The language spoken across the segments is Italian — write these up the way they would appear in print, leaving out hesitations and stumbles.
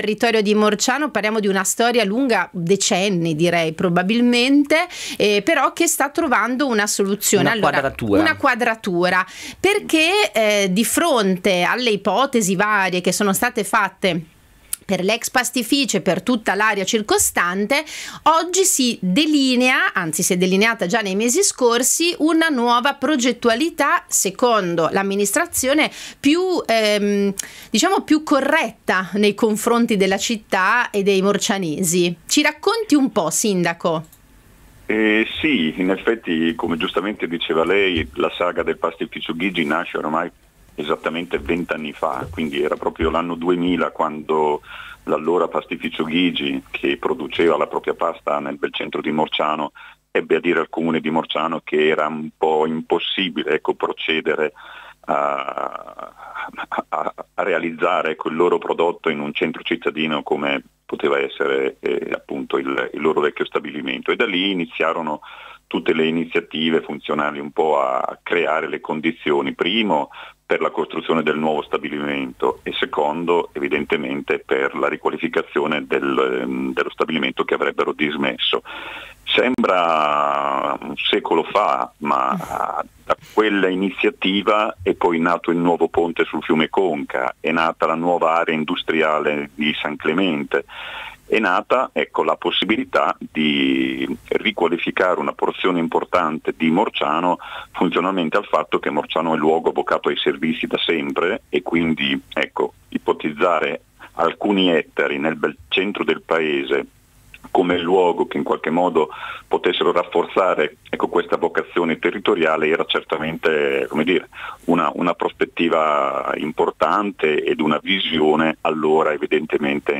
territorio di Morciano parliamo di una storia lunga decenni, direi probabilmente, però che sta trovando una soluzione, una quadratura, perché di fronte alle ipotesi varie che sono state fatte per l'ex pastificio e per tutta l'area circostante, oggi si delinea, anzi si è delineata già nei mesi scorsi, una nuova progettualità, secondo l'amministrazione, più diciamo più corretta nei confronti della città e dei morcianesi. Ci racconti un po', sindaco? Sì, in effetti, come giustamente diceva lei, la saga del pastificio Ghigi nasce ormai esattamente 20 anni fa, quindi era proprio l'anno 2000 quando l'allora pastificio Ghigi, che produceva la propria pasta nel bel centro di Morciano, ebbe a dire al comune di Morciano che era un po' impossibile, ecco, procedere a realizzare, ecco, il loro prodotto in un centro cittadino come poteva essere appunto il loro vecchio stabilimento, e da lì iniziarono tutte le iniziative funzionali un po' a creare le condizioni, primo per la costruzione del nuovo stabilimento e secondo evidentemente per la riqualificazione dello stabilimento che avrebbero dismesso. Sembra un secolo fa, ma da quella iniziativa è poi nato il nuovo ponte sul fiume Conca, è nata la nuova area industriale di San Clemente, è nata, ecco, la possibilità di riqualificare una porzione importante di Morciano funzionalmente al fatto che Morciano è luogo avvocato ai servizi da sempre, e quindi, ecco, ipotizzare alcuni ettari nel bel centro del paese come luogo che in qualche modo potessero rafforzare, ecco, questa vocazione territoriale era certamente, come dire, una prospettiva importante ed una visione allora evidentemente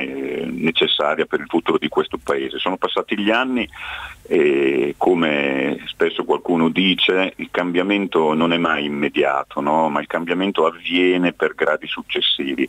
necessaria per il futuro di questo paese. Sono passati gli anni e, come spesso qualcuno dice, il cambiamento non è mai immediato, no? Ma il cambiamento avviene per gradi successivi.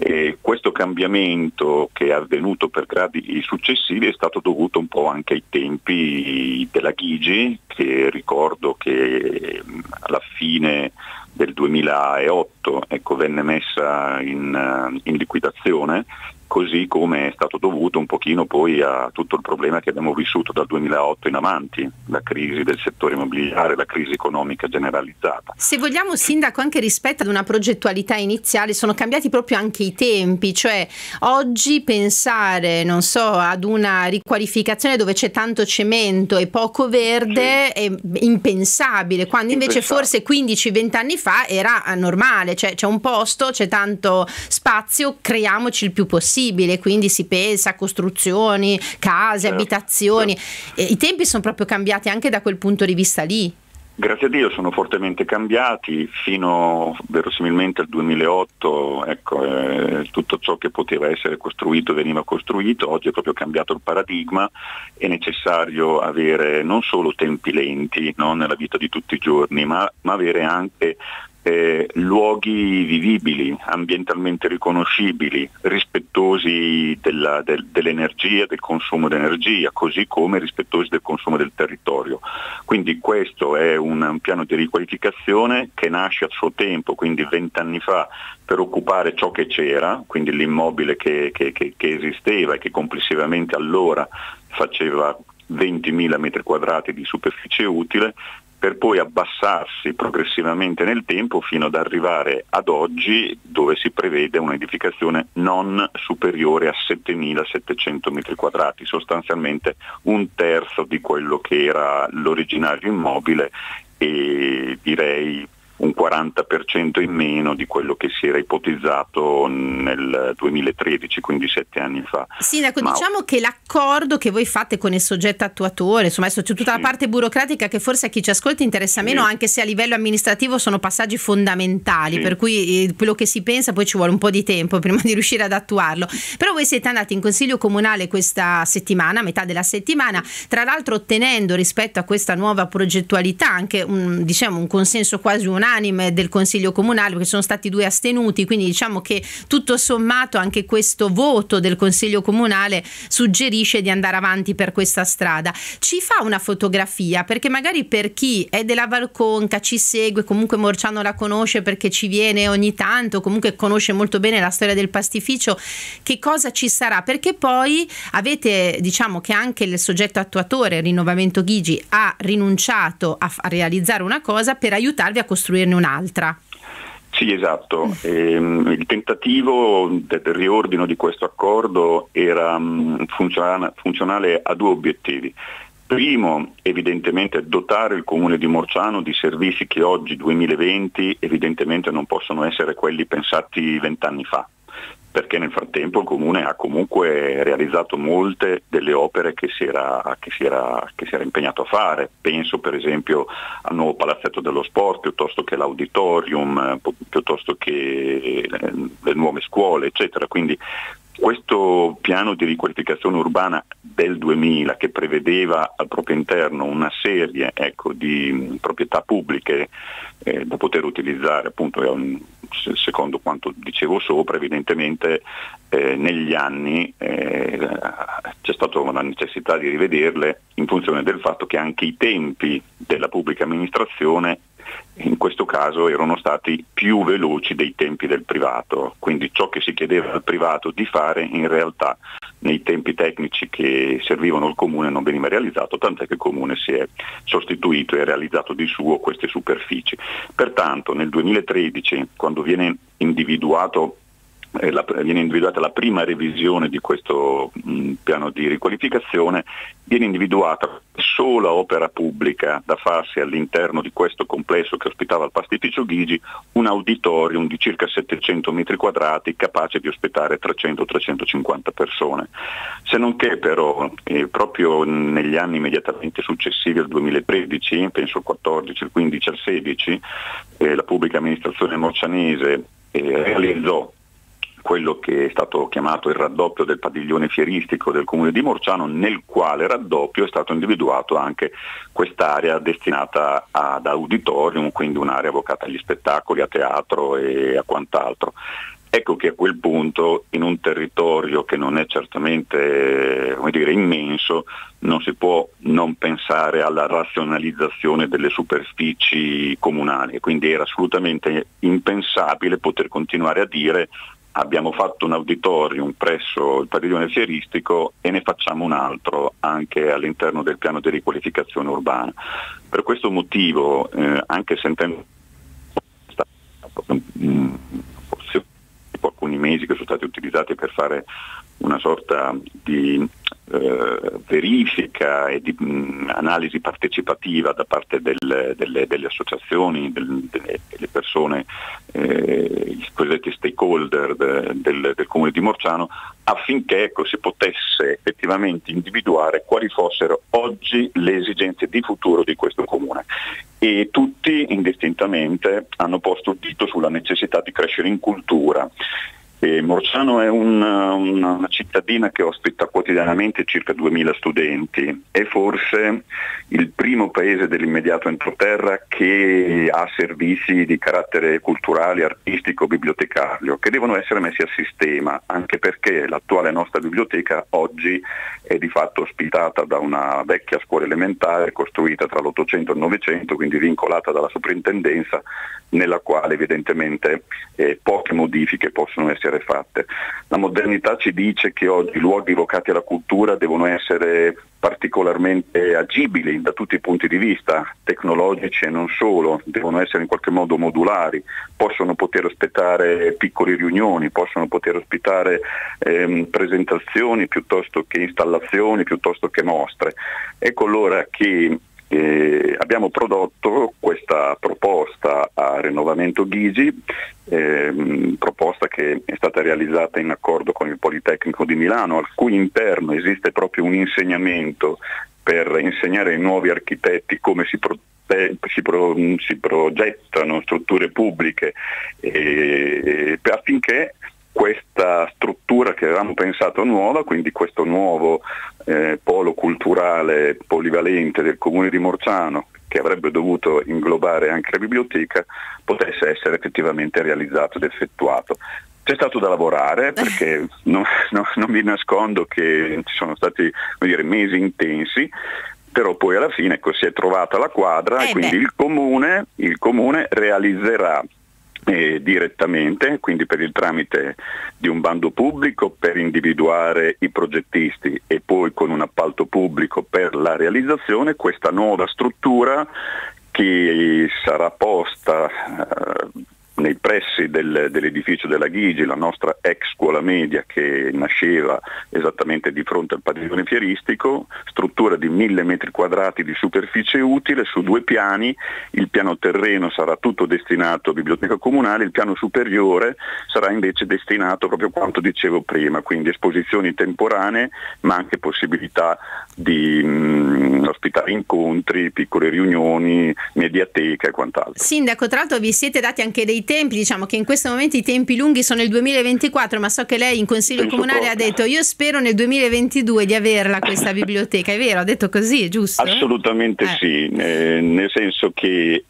E questo cambiamento che è avvenuto per gradi successivi è stato dovuto un po' anche ai tempi della Ghigi, che ricordo che alla fine del 2008, ecco, venne messa in liquidazione, così come è stato dovuto un pochino poi a tutto il problema che abbiamo vissuto dal 2008 in avanti, la crisi del settore immobiliare, la crisi economica generalizzata. Se vogliamo, sindaco, anche rispetto ad una progettualità iniziale sono cambiati proprio anche i tempi, cioè oggi pensare, non so, ad una riqualificazione dove c'è tanto cemento e poco verde, sì, è impensabile, quando invece forse 15-20 anni fa era normale, cioè c'è un posto, c'è tanto spazio, creiamoci il più possibile. Quindi si pensa a costruzioni, case, abitazioni, i tempi sono proprio cambiati anche da quel punto di vista lì. Grazie a Dio sono fortemente cambiati, fino verosimilmente al 2008, ecco, tutto ciò che poteva essere costruito veniva costruito, oggi è proprio cambiato il paradigma, è necessario avere non solo tempi lenti, no, nella vita di tutti i giorni, ma avere anche luoghi vivibili, ambientalmente riconoscibili, rispettosi dell'energia, del consumo di energia, così come rispettosi del consumo del territorio. Quindi questo è un piano di riqualificazione che nasce a suo tempo, quindi 20 anni fa, per occupare ciò che c'era, quindi l'immobile che esisteva e che complessivamente allora faceva 20.000 metri quadrati di superficie utile, per poi abbassarsi progressivamente nel tempo fino ad arrivare ad oggi, dove si prevede un'edificazione non superiore a 7.700 metri quadrati, sostanzialmente un terzo di quello che era l'originario immobile e direi un 40% in meno di quello che si era ipotizzato nel 2013, quindi 7 anni fa. Sindaco, diciamo che l'accordo che voi fate con il soggetto attuatore, insomma adesso c'è tutta, sì, la parte burocratica che forse a chi ci ascolta interessa meno, sì, anche se a livello amministrativo sono passaggi fondamentali, sì, per cui quello che si pensa poi ci vuole un po' di tempo prima di riuscire ad attuarlo. Però voi siete andati in consiglio comunale questa settimana, a metà della settimana, tra l'altro ottenendo rispetto a questa nuova progettualità anche un, diciamo, un consenso quasi unanime unanime del Consiglio Comunale, perché sono stati 2 astenuti, quindi diciamo che tutto sommato anche questo voto del Consiglio Comunale suggerisce di andare avanti per questa strada. Ci fa una fotografia, perché magari per chi è della Valconca, ci segue, comunque Morciano la conosce perché ci viene ogni tanto, comunque conosce molto bene la storia del pastificio, che cosa ci sarà, perché poi avete, diciamo che anche il soggetto attuatore, Rinnovamento Ghigi, ha rinunciato a realizzare una cosa per aiutarvi a costruirne un'altra. Sì, esatto. Il tentativo del riordino di questo accordo era funzionale a 2 obiettivi. Primo, evidentemente dotare il comune di Morciano di servizi che oggi, 2020, evidentemente non possono essere quelli pensati 20 anni fa, perché nel frattempo il comune ha comunque realizzato molte delle opere che si era impegnato a fare. Penso per esempio al nuovo palazzetto dello sport, piuttosto che l'auditorium, piuttosto che le nuove scuole, eccetera. Quindi questo piano di riqualificazione urbana del 2000, che prevedeva al proprio interno una serie di proprietà pubbliche da poter utilizzare, appunto, secondo quanto dicevo sopra, evidentemente negli anni c'è stata una necessità di rivederle in funzione del fatto che anche i tempi della pubblica amministrazione in questo caso erano stati più veloci dei tempi del privato, quindi ciò che si chiedeva al privato di fare in realtà nei tempi tecnici che servivano al comune non veniva realizzato, tant'è che il comune si è sostituito e ha realizzato di suo queste superfici. Pertanto nel 2013, quando viene individuata la prima revisione di questo piano di riqualificazione, viene individuata sola opera pubblica da farsi all'interno di questo complesso che ospitava il pastificio Ghigi, un auditorium di circa 700 metri quadrati capace di ospitare 300-350 persone. Se non che però proprio negli anni immediatamente successivi al 2013, penso il 14, il 15, il 16, la pubblica amministrazione morcianese realizzò quello che è stato chiamato il raddoppio del padiglione fieristico del comune di Morciano, nel quale raddoppio è stato individuato anche quest'area destinata ad auditorium, quindi un'area avvocata agli spettacoli, a teatro e a quant'altro. Ecco che a quel punto, in un territorio che non è certamente, come dire, immenso, non si può non pensare alla razionalizzazione delle superfici comunali, quindi era assolutamente impensabile poter continuare a dire: abbiamo fatto un auditorium presso il padiglione fieristico e ne facciamo un altro anche all'interno del piano di riqualificazione urbana. Per questo motivo, anche sentendo forse alcuni mesi che sono stati utilizzati per fare una sorta di verifica e di analisi partecipativa da parte delle associazioni, delle persone, i cosiddetti stakeholder del comune di Morciano, affinché si potesse effettivamente individuare quali fossero oggi le esigenze di futuro di questo comune. E tutti indistintamente hanno posto il dito sulla necessità di crescere in cultura. Morciano è una cittadina che ospita quotidianamente circa 2000 studenti, è forse il primo paese dell'immediato entroterra che ha servizi di carattere culturale, artistico, bibliotecario, che devono essere messi a sistema, anche perché l'attuale nostra biblioteca oggi è di fatto ospitata da una vecchia scuola elementare costruita tra l'Ottocento e il Novecento, quindi vincolata dalla soprintendenza, nella quale evidentemente poche modifiche possono essere fatte. La modernità ci dice che oggi i luoghi vocati alla cultura devono essere particolarmente agibili da tutti i punti di vista, tecnologici e non solo, devono essere in qualche modo modulari, possono poter ospitare piccole riunioni, possono poter ospitare presentazioni piuttosto che installazioni, piuttosto che mostre. Ecco allora che abbiamo prodotto questa proposta a Rinnovamento Ghigi, proposta che è stata realizzata in accordo con il Politecnico di Milano, al cui interno esiste proprio un insegnamento per insegnare ai nuovi architetti come si progettano strutture pubbliche, affinché questa struttura che avevamo pensato nuova, quindi questo nuovo polo culturale polivalente del comune di Morciano, che avrebbe dovuto inglobare anche la biblioteca, potesse essere effettivamente realizzato ed effettuato. C'è stato da lavorare, perché non vi nascondo che ci sono stati, come dire, mesi intensi, però poi alla fine, ecco, si è trovata la quadra e quindi il comune realizzerà direttamente, quindi per il tramite di un bando pubblico per individuare i progettisti e poi con un appalto pubblico per la realizzazione, questa nuova struttura che sarà posta nei pressi dell'edificio della Ghigi, la nostra ex scuola media che nasceva esattamente di fronte al padiglione fieristico, struttura di 1000 metri quadrati di superficie utile su 2 piani, il piano terreno sarà tutto destinato a biblioteca comunale, il piano superiore sarà invece destinato proprio a quanto dicevo prima, quindi esposizioni temporanee ma anche possibilità di ospitare incontri, piccole riunioni, mediateca e quant'altro. Sindaco, tra l'altro vi siete dati anche dei tempi, diciamo che in questo momento i tempi lunghi sono il 2024, ma so che lei in consiglio comunale ha detto: io spero nel 2022 di averla questa biblioteca, è vero? Ha detto così, è giusto? Assolutamente sì, nel senso che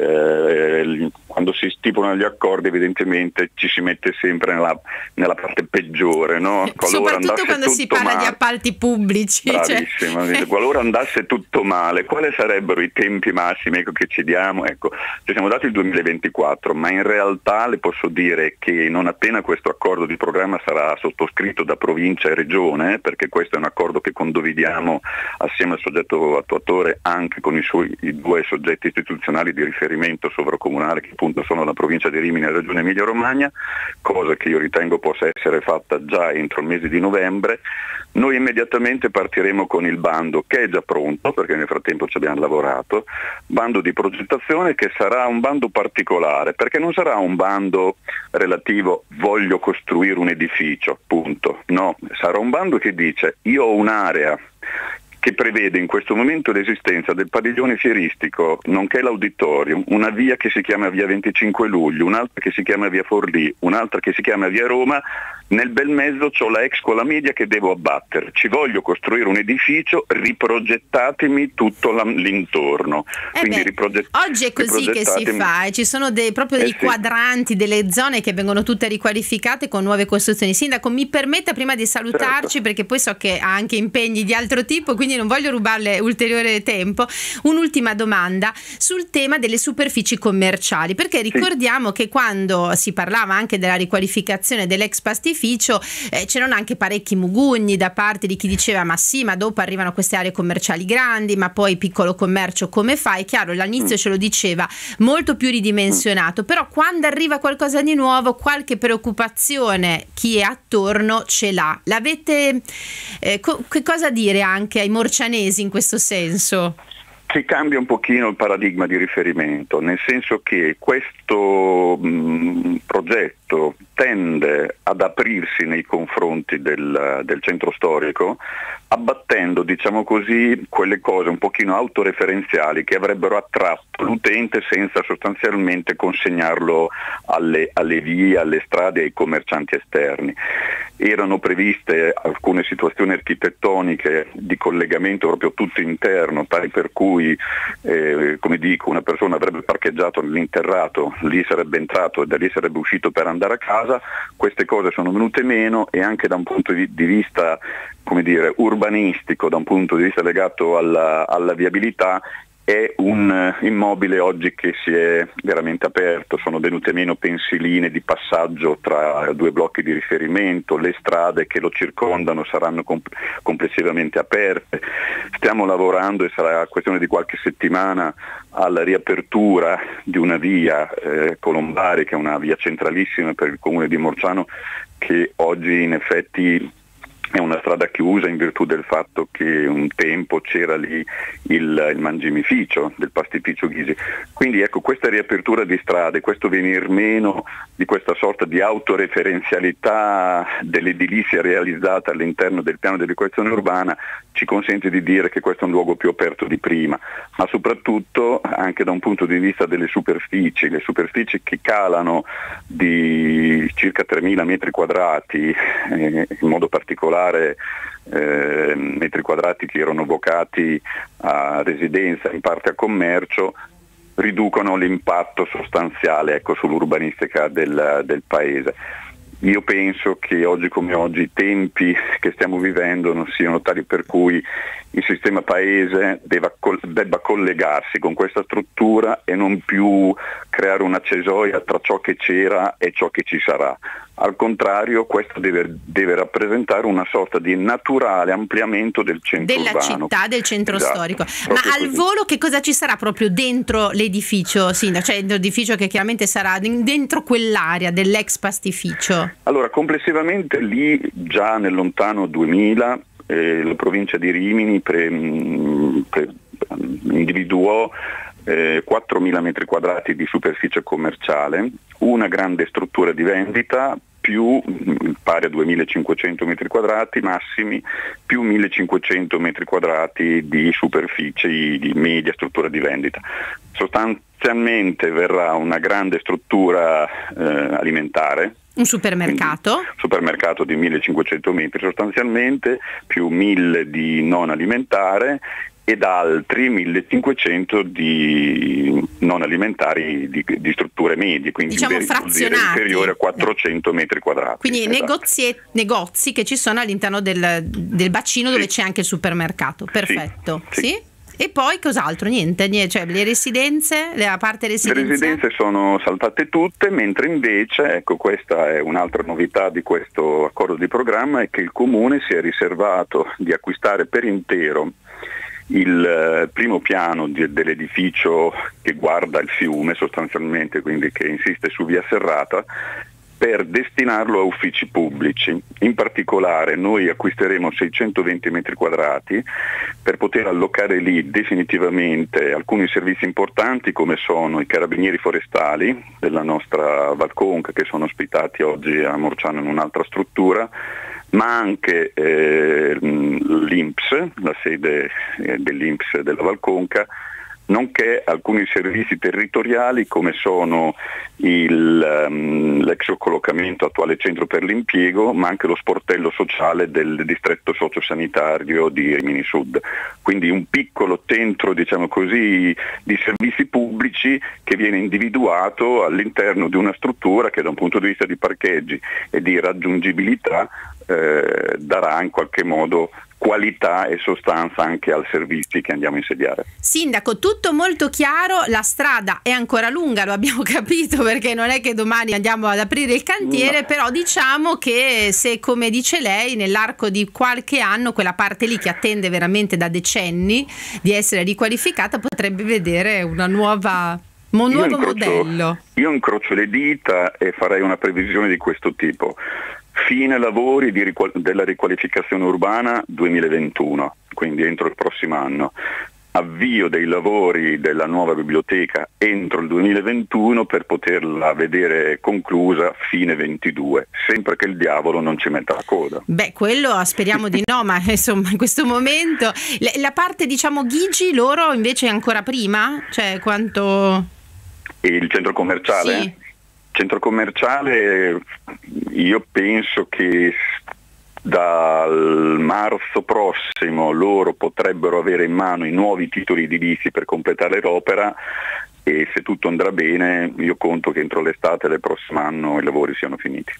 quando si stipulano gli accordi evidentemente ci si mette sempre nella parte peggiore, no? Soprattutto quando si parla di appalti pubblici. Bravissima, cioè. Qualora andasse tutto male, quali sarebbero i tempi massimi, ecco, che ci diamo? Ecco, ci siamo dati il 2024, ma in realtà le posso dire che non appena questo accordo di programma sarà sottoscritto da provincia e regione, perché questo è un accordo che condividiamo assieme al soggetto attuatore anche con i due soggetti istituzionali di riferimento sovracomunale, che appunto sono la provincia di Rimini e la regione Emilia Romagna, cosa che io ritengo possa essere fatta già entro il mese di novembre. Noi immediatamente partiremo con il bando, che è già pronto perché nel frattempo ci abbiamo lavorato, bando di progettazione, che sarà un bando particolare perché non sarà un bando relativo voglio costruire un edificio, appunto, no, sarà un bando che dice io ho un'area che prevede in questo momento l'esistenza del padiglione fieristico, nonché l'auditorium, una via che si chiama via 25 luglio, un'altra che si chiama via Forlì, un'altra che si chiama via Roma, nel bel mezzo c'ho la ex scuola media che devo abbattere, ci voglio costruire un edificio, riprogettatemi tutto l'intorno. Oggi è così che si fa, e ci sono proprio dei quadranti, delle zone che vengono tutte riqualificate con nuove costruzioni. Sindaco, mi permetta prima di salutarci, certo, perché poi so che ha anche impegni di altro tipo, quindi non voglio rubarle ulteriore tempo, un'ultima domanda sul tema delle superfici commerciali, perché ricordiamo che quando si parlava anche della riqualificazione dell'ex pastificio c'erano anche parecchi mugugni da parte di chi diceva ma sì, ma dopo arrivano queste aree commerciali grandi, ma poi piccolo commercio come fa? È chiaro, all'inizio ce lo diceva, molto più ridimensionato, però quando arriva qualcosa di nuovo qualche preoccupazione chi è attorno ce l'ha. L'avete, che cosa dire anche ai morcianesi in questo senso? Che cambia un pochino il paradigma di riferimento, nel senso che questo progetto tende ad aprirsi nei confronti del centro storico, abbattendo, diciamo così, quelle cose un pochino autoreferenziali che avrebbero attratto l'utente senza sostanzialmente consegnarlo alle vie, alle strade, ai commercianti esterni. Erano previste alcune situazioni architettoniche di collegamento proprio tutto interno, tale per cui come dico, una persona avrebbe parcheggiato nell'interrato, lì sarebbe entrato e da lì sarebbe uscito per andare a casa. Queste cose sono venute meno, e anche da un punto di vista, come dire, urbanistico, da un punto di vista legato alla viabilità, è un immobile oggi che si è veramente aperto, sono venute meno pensiline di passaggio tra 2 blocchi di riferimento, le strade che lo circondano saranno complessivamente aperte. Stiamo lavorando, e sarà questione di qualche settimana, alla riapertura di una via Colombare, che è una via centralissima per il comune di Morciano, che oggi in effetti È una strada chiusa in virtù del fatto che un tempo c'era lì il mangimificio del pastificio Ghigi. Quindi ecco, questa riapertura di strade, questo venir meno di questa sorta di autoreferenzialità dell'edilizia realizzata all'interno del piano dell'equazione urbana ci consente di dire che questo è un luogo più aperto di prima, ma soprattutto anche da un punto di vista delle superfici, le superfici che calano di circa 3.000 metri quadrati, in modo particolare metri quadrati che erano vocati a residenza, in parte a commercio, riducono l'impatto sostanziale, ecco, sull'urbanistica del paese. Io penso che oggi come oggi i tempi che stiamo vivendo non siano tali per cui il sistema paese debba collegarsi con questa struttura e non più creare una cesoia tra ciò che c'era e ciò che ci sarà. Al contrario, questo deve rappresentare una sorta di naturale ampliamento del centro urbano. Della città, del centro, esatto, storico. Ma al così. Volo che cosa ci sarà proprio dentro l'edificio, Sindaco? Cioè l'edificio che chiaramente sarà dentro quell'area dell'ex pastificio? Allora, complessivamente lì già nel lontano 2000 la provincia di Rimini individuò 4.000 metri quadrati di superficie commerciale, una grande struttura di vendita più pari a 2.500 metri quadrati massimi, più 1.500 metri quadrati di superficie di media struttura di vendita. Sostanzialmente verrà una grande struttura alimentare, un supermercato. Quindi, supermercato di 1.500 metri sostanzialmente, più 1.000 di non alimentare ed altri 1.500 di non alimentari di strutture medie, quindi diciamo inferiore a 400 metri quadrati. Quindi esatto. negozi che ci sono all'interno del bacino, sì, dove c'è anche il supermercato, perfetto. Sì. Sì. E poi cos'altro? Niente, cioè le residenze, la parte residenziale? Le residenze sono saltate tutte, mentre invece, ecco, questa è un'altra novità di questo accordo di programma, è che il Comune si è riservato di acquistare per intero il primo piano dell'edificio che guarda il fiume sostanzialmente, quindi che insiste su via Serrata, per destinarlo a uffici pubblici. In particolare noi acquisteremo 620 metri quadrati per poter allocare lì definitivamente alcuni servizi importanti, come sono i carabinieri forestali della nostra Valconca, che sono ospitati oggi a Morciano in un'altra struttura, ma anche l'INPS, la sede dell'INPS della Valconca, nonché alcuni servizi territoriali come sono l'ex collocamento, attuale centro per l'impiego, ma anche lo sportello sociale del distretto sociosanitario di Rimini Sud. Quindi un piccolo centro, diciamo così, di servizi pubblici che viene individuato all'interno di una struttura che da un punto di vista di parcheggi e di raggiungibilità darà in qualche modo qualità e sostanza anche al servizio che andiamo a insediare. Sindaco, tutto molto chiaro, la strada è ancora lunga, lo abbiamo capito, perché non è che domani andiamo ad aprire il cantiere, no, però diciamo che se, come dice lei, nell'arco di qualche anno quella parte lì che attende veramente da decenni di essere riqualificata potrebbe vedere una nuova... Io incrocio le dita e farei una previsione di questo tipo: fine lavori della riqualificazione urbana 2021, quindi entro il prossimo anno, avvio dei lavori della nuova biblioteca entro il 2021 per poterla vedere conclusa fine 22, sempre che il diavolo non ci metta la coda. Beh, quello speriamo di no, ma insomma in questo momento la parte, diciamo, Ghigi loro invece è ancora prima? Cioè quanto... Il centro commerciale? Sì. Centro commerciale io penso che dal marzo prossimo loro potrebbero avere in mano i nuovi titoli edilizi per completare l'opera e se tutto andrà bene io conto che entro l'estate del prossimo anno i lavori siano finiti.